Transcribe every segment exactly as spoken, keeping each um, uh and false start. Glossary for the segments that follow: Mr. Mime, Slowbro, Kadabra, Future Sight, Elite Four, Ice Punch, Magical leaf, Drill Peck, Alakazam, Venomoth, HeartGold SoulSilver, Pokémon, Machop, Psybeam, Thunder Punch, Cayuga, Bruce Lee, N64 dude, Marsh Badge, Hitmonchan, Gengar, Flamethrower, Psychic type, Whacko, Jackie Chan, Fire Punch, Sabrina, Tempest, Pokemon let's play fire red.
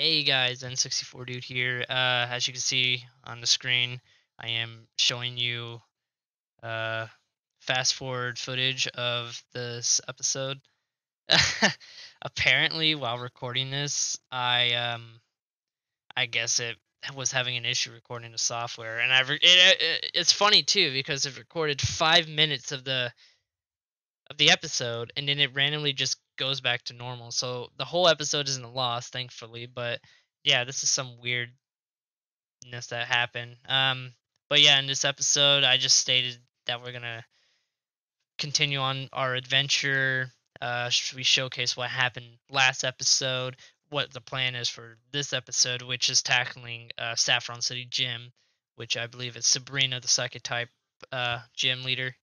Hey guys, N sixty-four dude here. Uh, as you can see on the screen, I am showing you uh, fast forward footage of this episode. Apparently, while recording this, I um, I guess it was having an issue recording the software, and I re it, it, it's funny too because it recorded five minutes of the of the episode, and then it randomly just goes back to normal. So the whole episode isn't a loss, thankfully, but yeah, this is some weirdness that happened. Um but yeah, in this episode I just stated that we're gonna continue on our adventure. Uh we showcase what happened last episode, what the plan is for this episode, which is tackling uh Saffron City Gym, which I believe is Sabrina, the psychic type uh gym leader.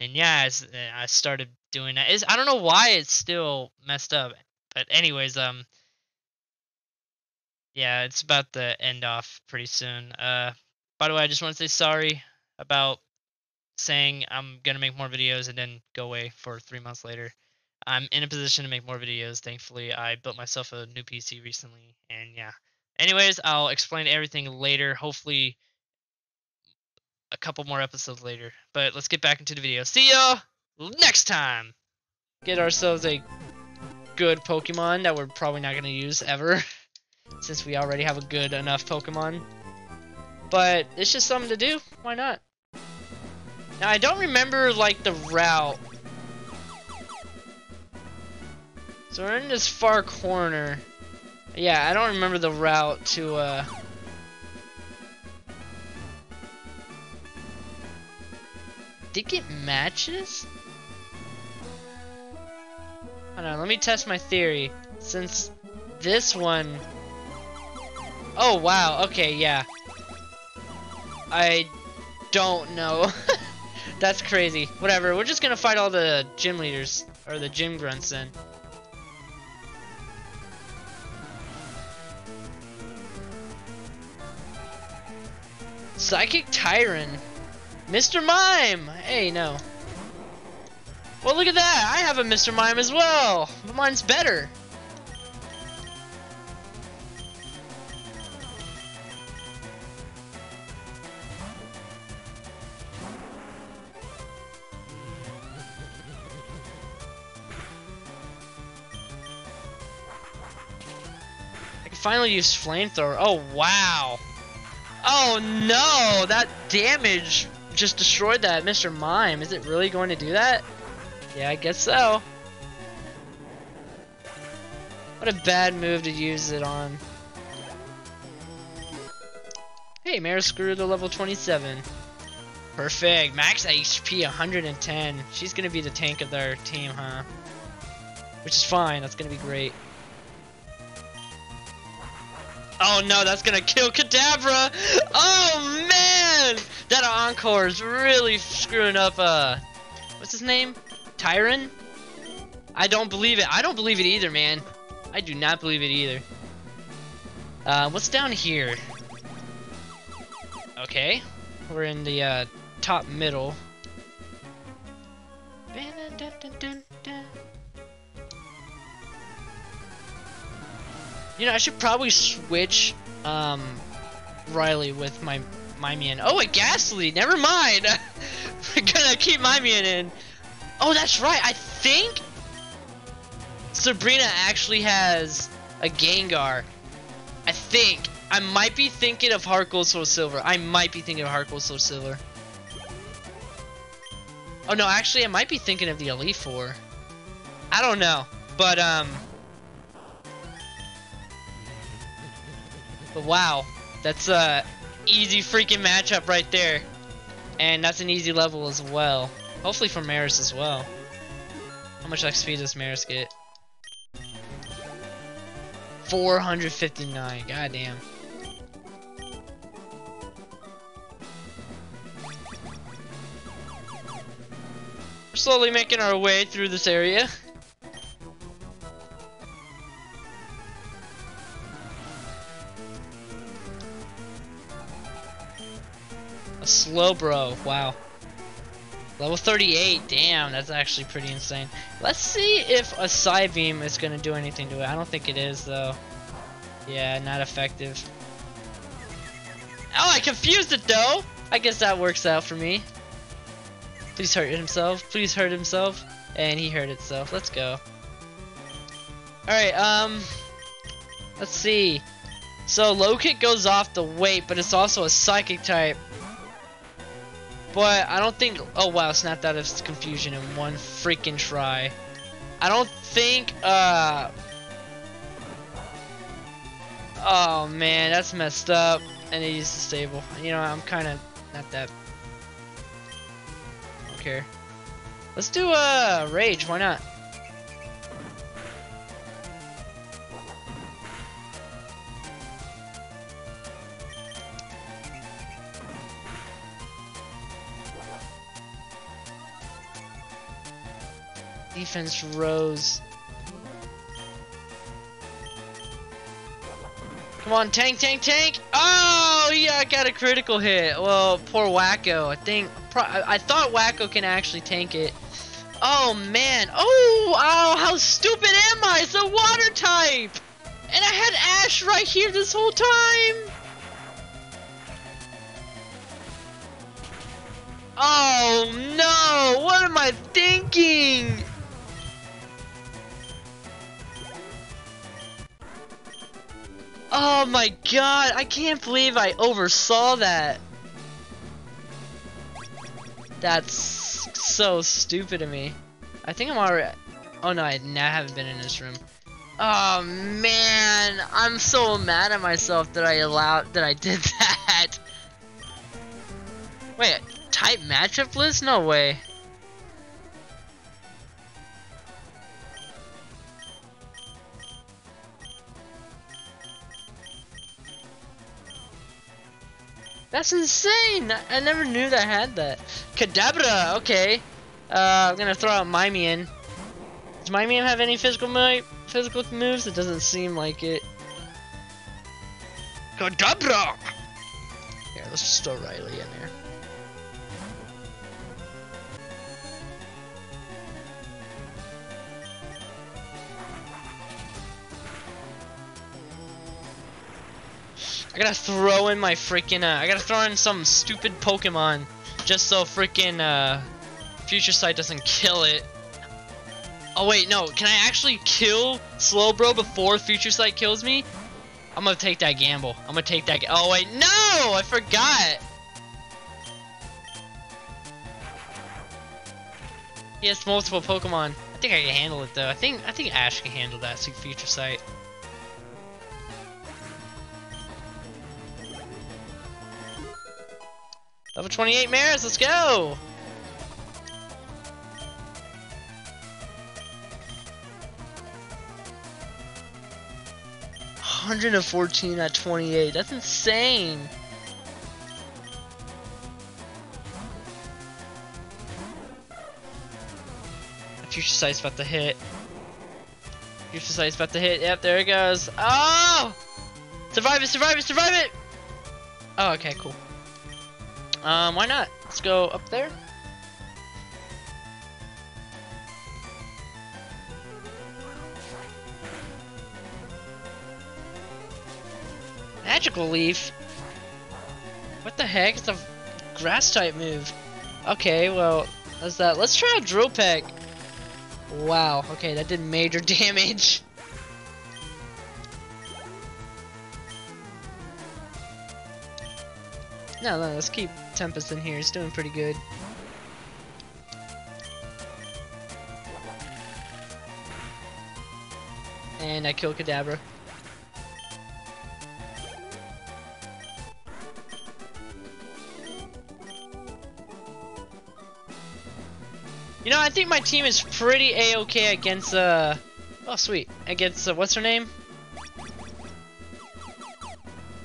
And yeah, I started doing that. It's, I don't know why it's still messed up, but anyways, um, yeah, it's about to end off pretty soon. Uh, by the way, I just want to say sorry about saying I'm gonna make more videos and then go away for three months later. I'm in a position to make more videos, thankfully. I built myself a new P C recently, and yeah. Anyways, I'll explain everything later. Hopefully a couple more episodes later, but let's get back into the video. See ya next time. Get ourselves a good Pokemon that we're probably not going to use ever, since we already have a good enough Pokemon, but it's just something to do. Why not? Now I don't remember like the route, so we're in this far corner. Yeah, I don't remember the route to uh I think it matches? Hold on, let me test my theory. Since this one... Oh, wow, okay, yeah. I don't know. That's crazy. Whatever, we're just gonna fight all the gym leaders, or the gym grunts then. Psychic Tyrant. Mister Mime! Hey, no. Well, look at that! I have a Mister Mime as well! But mine's better! I can finally use Flamethrower. Oh, wow! Oh, no! That damage just destroyed that Mister Mime. Is it really going to do that? Yeah, I guess so. What a bad move to use it on. Hey, Mare Screw to level twenty-seven. Perfect. Max H P one hundred ten. She's going to be the tank of their team, huh? Which is fine. That's going to be great. Oh no, that's going to kill Kadabra! Oh man! That Encore is really screwing up, uh... what's his name? Tyran? I don't believe it. I don't believe it either, man. I do not believe it either. Uh, what's down here? Okay. We're in the, uh, top middle. You know, I should probably switch um, Riley with my Mimey in. Oh, a Ghastly! Never mind! We're gonna keep Mimey in. Oh, that's right! I think Sabrina actually has a Gengar. I think. I might be thinking of HeartGold SoulSilver. I might be thinking of HeartGold SoulSilver. Oh, no, actually, I might be thinking of the Elite Four. I don't know. But, um... But wow, that's a easy freaking matchup right there, and that's an easy level as well. Hopefully for Maris as well. How much X P does Maris get? four hundred fifty-nine. Goddamn. We're slowly making our way through this area. Slowbro, wow. Level thirty-eight, damn, that's actually pretty insane. Let's see if a Psybeam is gonna do anything to it. I don't think it is, though. Yeah, not effective. Oh, I confused it though! I guess that works out for me. Please hurt himself. Please hurt himself. And he hurt itself. Let's go. Alright, um... let's see. So, low kick goes off the weight, but it's also a psychic type. But I don't think... oh, wow. Snapped out of confusion in one freaking try. I don't think... Uh... oh, man. That's messed up. And it used the stable. You know, I'm kind of not that... I don't care. Let's do uh, Rage. Why not? Defense rose. Come on, tank, tank, tank! Oh, yeah, I got a critical hit. Well, poor Whacko. I think pro I thought Whacko can actually tank it. Oh man! Oh, oh, how stupid am I? It's a water type, and I had Ash right here this whole time. Oh no! What am I thinking? Oh my god, I can't believe I oversaw that. That's so stupid of me. I think I'm already... oh no, I haven't been in this room. Oh man, I'm so mad at myself that I allowed... that I did that. Wait, type matchup list? No way. That's insane! I never knew that I had that. Kadabra! Okay. Uh, I'm gonna throw out Mimey in. Does Mimey have any physical mo physical moves? It doesn't seem like it. Kadabra! Here, let's just throw Riley in there. I gotta throw in my freaking, uh, I gotta throw in some stupid Pokemon just so freaking, uh, Future Sight doesn't kill it. Oh wait, no, can I actually kill Slowbro before Future Sight kills me? I'm gonna take that gamble. I'm gonna take that, oh wait, no! I forgot! He has multiple Pokemon. I think I can handle it though. I think, I think Ash can handle that, so Future Sight. Level twenty-eight Mares, let's go! one hundred fourteen at twenty-eight, that's insane! Future Sight's about to hit. Future Sight's about to hit, yep, there it goes. Oh! Survive it, survive it, survive it! Oh, okay, cool. Um, why not? Let's go up there. Magical leaf? What the heck? It's a grass type move. Okay, well, that's that. Let's try a drill peck. Wow, okay, that did major damage. No, no, let's keep Tempest in here. He's doing pretty good. And I kill Kadabra. You know, I think my team is pretty A-okay against, uh... oh, sweet. Against, uh, what's her name?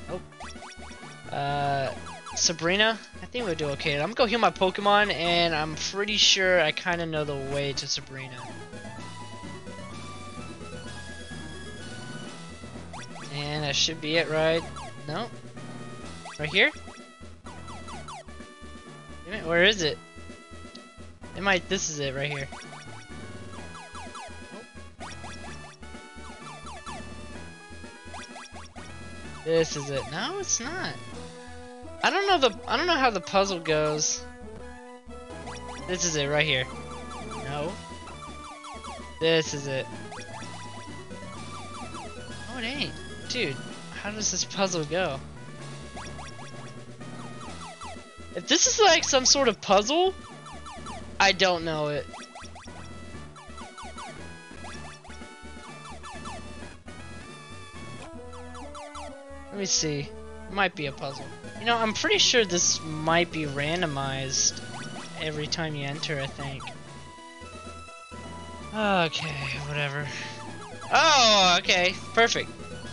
Oh. Uh... Sabrina, I think we'll do okay. I'm gonna go heal my Pokemon, and I'm pretty sure I kind of know the way to Sabrina. And that should be it, right? No? Right here? Where is it? It might. This is it right here. This is it. No, it's not. I don't know the I don't know how the puzzle goes. This is it right here. No. This is it. Oh, it ain't. Dude, how does this puzzle go? If this is like some sort of puzzle, I don't know it. Let me see. Might be a puzzle. You know, I'm pretty sure this might be randomized every time you enter, I think. Okay, whatever. Oh, okay. Perfect.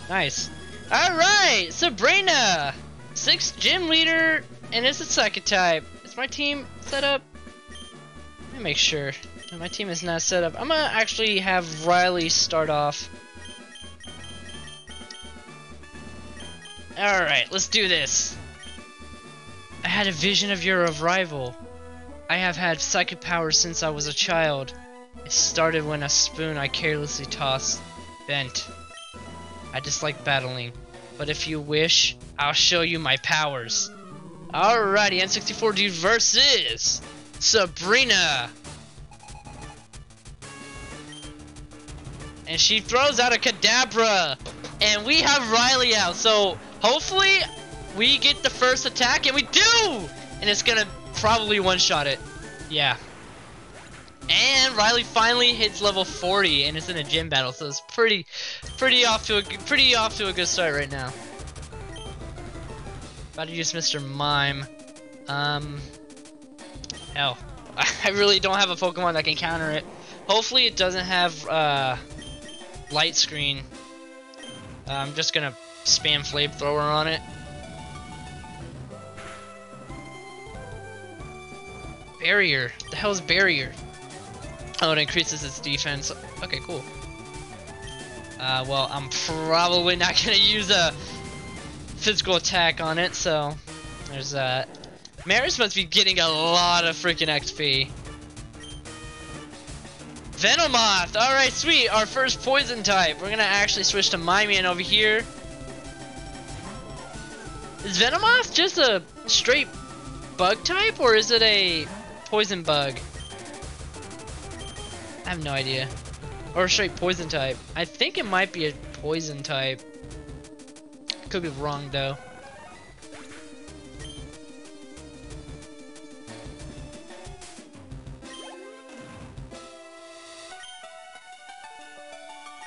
Nice. Alright, Sabrina! Sixth gym leader, and it's a psychic type. Is my team set up? Let me make sure. No, my team is not set up. I'm gonna actually have Riley start off. Alright, let's do this. I had a vision of your arrival. I have had psychic powers since I was a child. It started when a spoon I carelessly tossed bent. I dislike battling, but if you wish, I'll show you my powers. Alrighty, N sixty-four dude versus Sabrina. And she throws out a Kadabra. And we have Riley out, so hopefully we get the first attack, and we do! And it's gonna probably one-shot it. Yeah. And Riley finally hits level forty, and it's in a gym battle, so it's pretty, pretty off to a pretty off to a good start right now. About to use Mister Mime. Um. Hell, I really don't have a Pokemon that can counter it. Hopefully, it doesn't have uh, light screen. Uh, I'm just gonna spam Flamethrower on it. Barrier. The hell is barrier? Oh, it increases its defense. Okay, cool. Uh, well, I'm probably not gonna use a physical attack on it, so there's that. Maris must be getting a lot of freaking X P. Venomoth! Alright, sweet! Our first poison type! We're gonna actually switch to Mimey over here. Is Venomoth just a straight bug type, or is it a poison bug? I have no idea. Or a straight poison type. I think it might be a poison type. Could be wrong, though.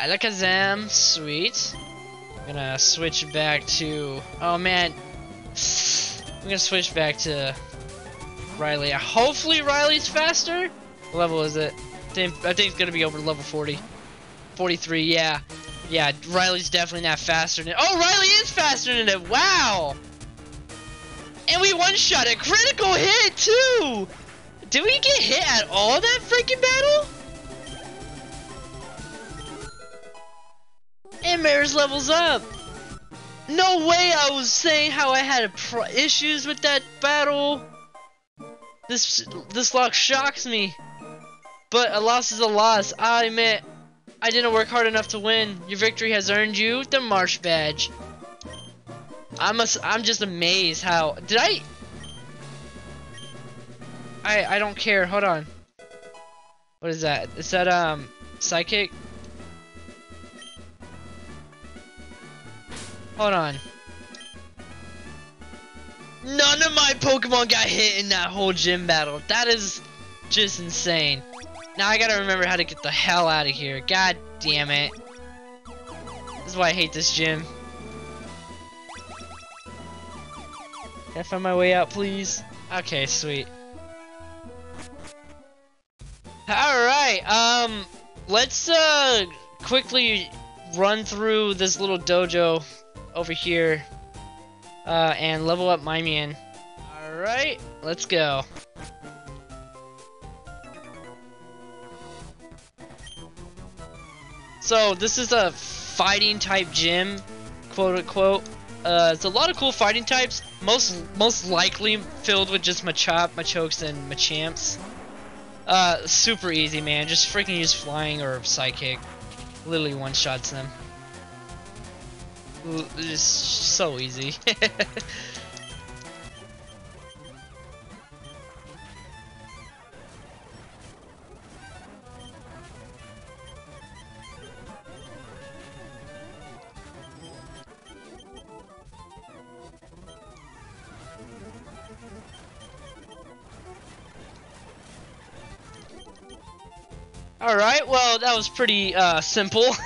Alakazam, sweet. I'm gonna switch back to... Oh man, I'm gonna switch back to Riley. Hopefully Riley's faster. What level is it? I think, I think it's gonna be over level forty. forty-three, yeah. Yeah, Riley's definitely not faster than it. Oh, Riley is faster than it, wow! And we one-shot it, critical hit too! Did we get hit at all that freaking battle? And Maris levels up. No way I was saying how I had pro issues with that battle. This this lock shocks me. But a loss is a loss. I admit, I didn't work hard enough to win. Your victory has earned you the Marsh Badge. I must, I'm just amazed how... Did I... I, I don't care. Hold on. What is that? Is that, um, Psychic? Hold on. None of my Pokemon got hit in that whole gym battle. That is just insane. Now I gotta remember how to get the hell out of here. God damn it. This is why I hate this gym. Can I find my way out, please? Okay, sweet. Alright, um, let's, uh, quickly run through this little dojo over here uh, and level up my man. Alright, let's go. So this is a fighting type gym, quote unquote. Uh, it's a lot of cool fighting types, most most likely filled with just Machop, Machokes, and Machamps. Uh, super easy, man, just freaking use flying or psychic. Literally one-shots them. It's so easy. Alright, well, that was pretty uh, simple. uh,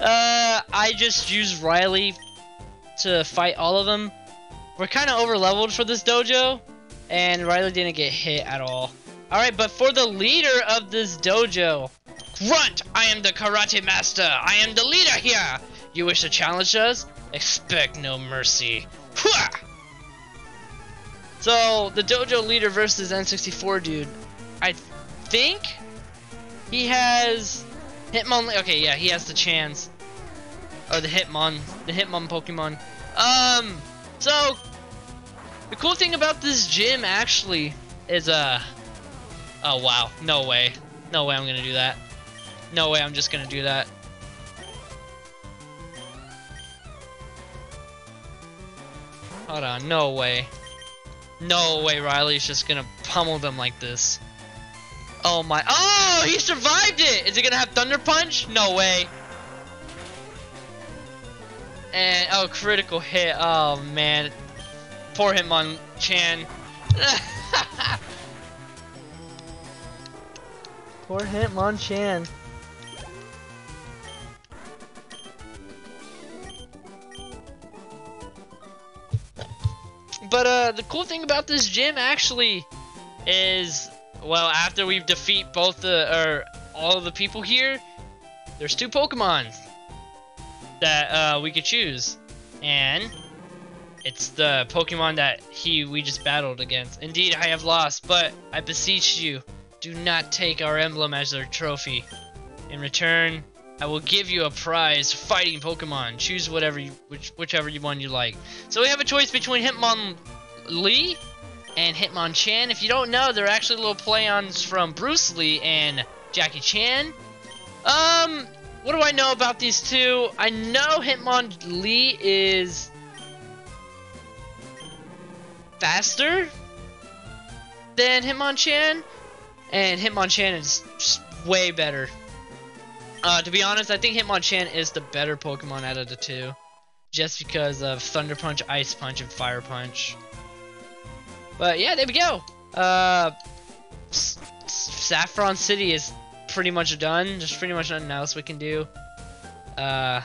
I just used Riley to fight all of them. We're kind of over-leveled for this dojo, and Riley didn't get hit at all. Alright, but for the leader of this dojo, Grunt, I am the Karate Master! I am the leader here! You wish to challenge us? Expect no mercy. Hua! So, the dojo leader versus N sixty-four dude. I think... he has Hitmonlee. Okay, yeah, he has the Chans, or the Hitmon, the Hitmon Pokemon. Um, so the cool thing about this gym actually is uh, oh wow, no way, no way I'm gonna do that. No way I'm just gonna do that. Hold on, no way, no way. Riley's just gonna pummel them like this. Oh my, oh, he survived it! Is he gonna have Thunder Punch? No way. And, oh, critical hit, oh man. Poor Hitmonchan. Poor Hitmonchan. But, uh, the cool thing about this gym, actually, is... well, after we defeat both the or all of the people here, there's two Pokemon that uh, we could choose, and it's the Pokemon that he we just battled against. Indeed, I have lost, but I beseech you, do not take our emblem as their trophy. In return, I will give you a prize fighting Pokemon. Choose whatever you, which whichever one you like. So we have a choice between Hitmonlee and Hitmonchan. If you don't know, they're actually little play-ons from Bruce Lee and Jackie Chan. Um, what do I know about these two? I know Hitmonlee is faster than Hitmonchan, and Hitmonchan is way better. Uh, to be honest, I think Hitmonchan is the better Pokemon out of the two, just because of Thunder Punch, Ice Punch, and Fire Punch. But yeah, there we go. Uh, S S Saffron City is pretty much done. There's pretty much nothing else we can do. Uh,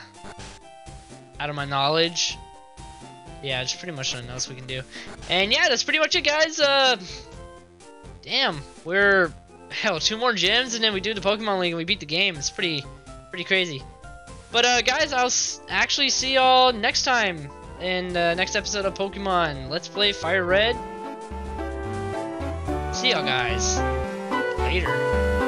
out of my knowledge. Yeah, there's pretty much nothing else we can do. And yeah, that's pretty much it, guys. Uh, damn, we're hell two more gyms and then we do the Pokemon League and we beat the game. It's pretty, pretty crazy. But uh, guys, I'll s actually see y'all next time in the next episode of Pokemon Let's Play Fire Red. See y'all guys later.